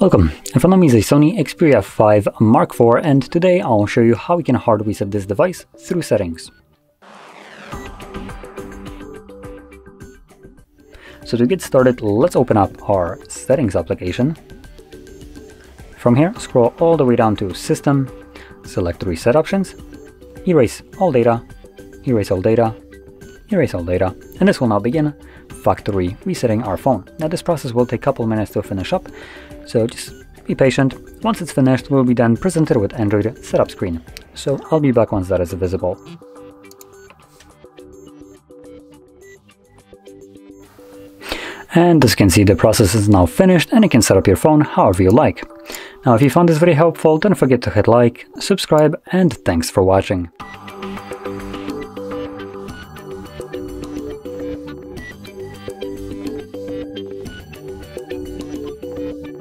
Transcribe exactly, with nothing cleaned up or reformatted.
Welcome, in front of me is a Sony Xperia five Mark four, and today I'll show you how we can hard reset this device through settings. So to get started, let's open up our settings application. From here, scroll all the way down to System, select Reset Options, Erase All Data, Erase All Data, Erase All Data, and this will now begin factory resetting our phone. Now this process will take a couple minutes to finish up, so just be patient. Once it's finished, we'll be then presented with Android setup screen. So I'll be back once that is visible. And as you can see, the process is now finished and you can set up your phone however you like. Now if you found this very helpful, don't forget to hit like, subscribe, and thanks for watching.